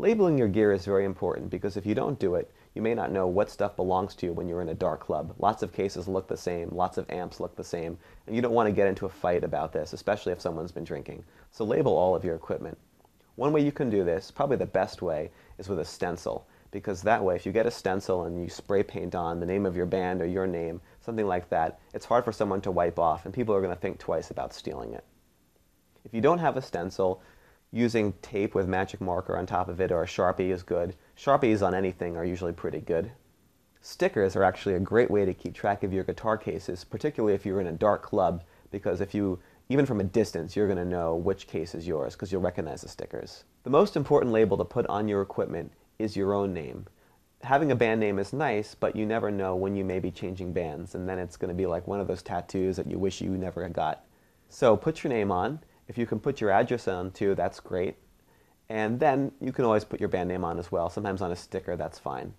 Labeling your gear is very important, because if you don't do it, you may not know what stuff belongs to you when you're in a dark club. Lots of cases look the same, lots of amps look the same, and you don't want to get into a fight about this, especially if someone's been drinking. So label all of your equipment. One way you can do this, probably the best way, is with a stencil, because that way if you get a stencil and you spray paint on the name of your band or your name, something like that, it's hard for someone to wipe off, and people are going to think twice about stealing it. If you don't have a stencil, using tape with magic marker on top of it or a Sharpie is good. Sharpies on anything are usually pretty good. Stickers are actually a great way to keep track of your guitar cases, particularly if you're in a dark club, because if you, even from a distance, you're going to know which case is yours because you'll recognize the stickers. The most important label to put on your equipment is your own name. Having a band name is nice, but you never know when you may be changing bands, and then it's going to be like one of those tattoos that you wish you never got. So put your name on. If you can put your address on too, that's great. And then you can always put your band name on as well. Sometimes on a sticker, that's fine.